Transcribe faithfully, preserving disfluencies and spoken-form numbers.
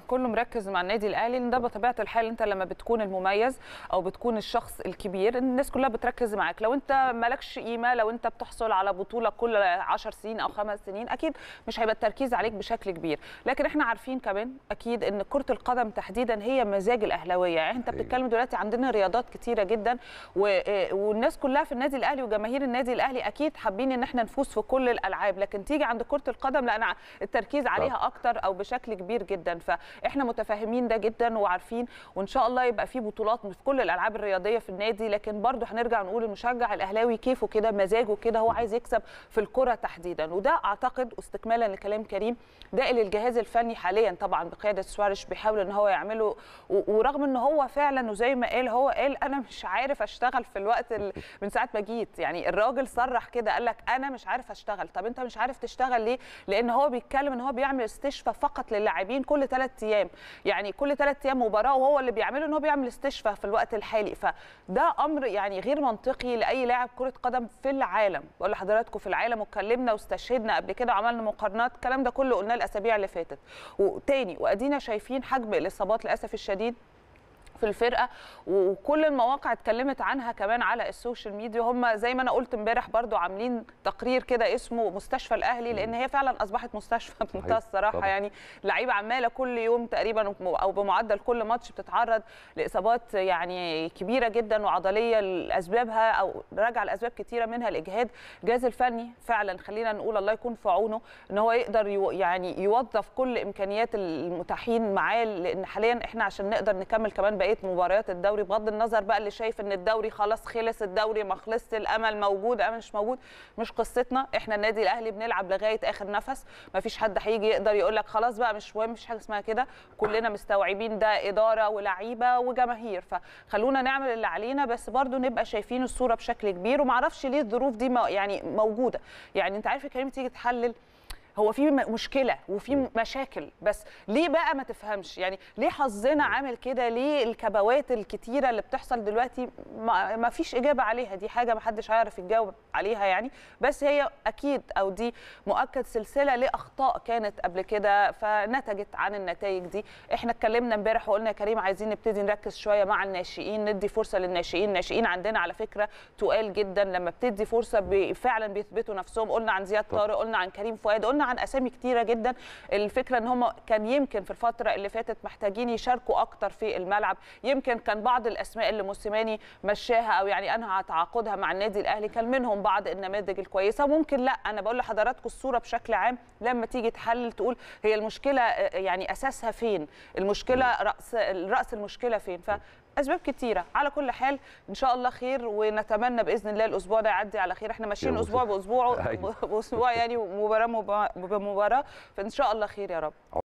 كله مركز مع النادي الاهلي، ان ده بطبيعه الحال انت لما بتكون المميز او بتكون الشخص الكبير الناس كلها بتركز معاك. لو انت مالكش قيمه، لو انت بتحصل على بطوله كل عشر سنين او خمس سنين اكيد مش هيبقى التركيز عليك بشكل كبير. لكن احنا عارفين كمان اكيد ان كره القدم تحديدا هي مزاج الاهلاويه، يعني انت بتتكلم دلوقتي عندنا رياضات كتيره جدا والناس كلها في النادي الاهلي وجماهير النادي الاهلي اكيد حابين ان احنا نفوز في كل الالعاب، لكن تيجي عند كره القدم لا انا التركيز عليها اكتر او بشكل كبير جدا. ف احنا متفاهمين ده جدا وعارفين، وان شاء الله يبقى في بطولات في كل الالعاب الرياضيه في النادي. لكن برضه هنرجع نقول المشجع الاهلاوي كيفه كده، مزاجه كده، هو عايز يكسب في الكره تحديدا. وده اعتقد استكمالا لكلام كريم ده اللي الجهاز الفني حاليا طبعا بقياده سوارش بيحاول ان هو يعمله، ورغم ان هو فعلا وزي ما قال هو قال انا مش عارف اشتغل في الوقت من ساعه ما جيت، يعني الراجل صرح كده قال لك انا مش عارف اشتغل. طب انت مش عارف تشتغل ليه؟ لان هو بيتكلم ان هو بيعمل استشفاء فقط للاعبين كل ثلاث ايام، يعني كل ثلاث ايام مباراه، وهو اللي بيعمله ان هو بيعمل استشفاء في الوقت الحالي. فده امر يعني غير منطقي لاي لاعب كره قدم في العالم. بقول لحضراتكم في العالم واتكلمنا واستشهدنا قبل كده وعملنا مقارنات، الكلام ده كله قلناه الاسابيع اللي فاتت وتاني، وادينا شايفين حجم الاصابات للاسف الشديد في الفرقه، وكل المواقع اتكلمت عنها كمان على السوشيال ميديا. هم زي ما انا قلت امبارح برضو عاملين تقرير كده اسمه مستشفى الاهلي، لان هي فعلا اصبحت مستشفى بمنتهى الصراحه. يعني لعيبه عماله كل يوم تقريبا او بمعدل كل ماتش بتتعرض لاصابات يعني كبيره جدا وعضليه لاسبابها او راجعه لاسباب كتيره منها الاجهاد. الجهاز الفني فعلا خلينا نقول الله يكون في عونه ان هو يقدر يعني يوظف كل امكانيات المتاحين معاه، لان حاليا احنا عشان نقدر نكمل كمان بقيه مباريات الدوري بغض النظر بقى اللي شايف ان الدوري خلاص خلص، الدوري ما خلصش، الامل موجود، الامل مش موجود، مش قصتنا. احنا النادي الاهلي بنلعب لغايه اخر نفس، ما فيش حد هيجي يقدر يقول لك خلاص بقى مش مهم، مش حاجه اسمها كده. كلنا مستوعبين ده اداره ولاعيبه وجماهير، فخلونا نعمل اللي علينا بس برضو نبقى شايفين الصوره بشكل كبير. وما اعرفش ليه الظروف دي يعني موجوده، يعني انت عارف يا كريم تيجي تحلل هو في مشكله وفي مشاكل، بس ليه بقى ما تفهمش؟ يعني ليه حظنا عامل كده؟ ليه الكبوات الكتيره اللي بتحصل دلوقتي ما فيش اجابه عليها؟ دي حاجه ما حدش هيعرف يتجاوب عليها يعني، بس هي اكيد او دي مؤكد سلسله لاخطاء كانت قبل كده فنتجت عن النتائج دي. احنا اتكلمنا امبارح وقلنا يا كريم عايزين نبتدي نركز شويه مع الناشئين، ندي فرصه للناشئين. الناشئين عندنا على فكره تقال جدا لما بتدي فرصه فعلا بيثبتوا نفسهم. قلنا عن زياد طارق، قلنا عن كريم فؤاد، قلنا عن اسامي كتيره جدا. الفكره ان هم كان يمكن في الفتره اللي فاتت محتاجين يشاركوا اكتر في الملعب، يمكن كان بعض الاسماء اللي موسيماني مشاها او يعني انهى تعاقدها مع النادي الاهلي كان منهم بعض النماذج الكويسه ممكن. لا انا بقول لحضراتكم الصوره بشكل عام لما تيجي تحلل تقول هي المشكله يعني اساسها فين، المشكله راس راس المشكله فين. ف اسباب كتيره. على كل حال ان شاء الله خير، ونتمنى باذن الله الاسبوع ده يعدي على خير. احنا ماشيين اسبوع باسبوع باسبوع يعني، ومباراه بمباراه، فان شاء الله خير يا رب.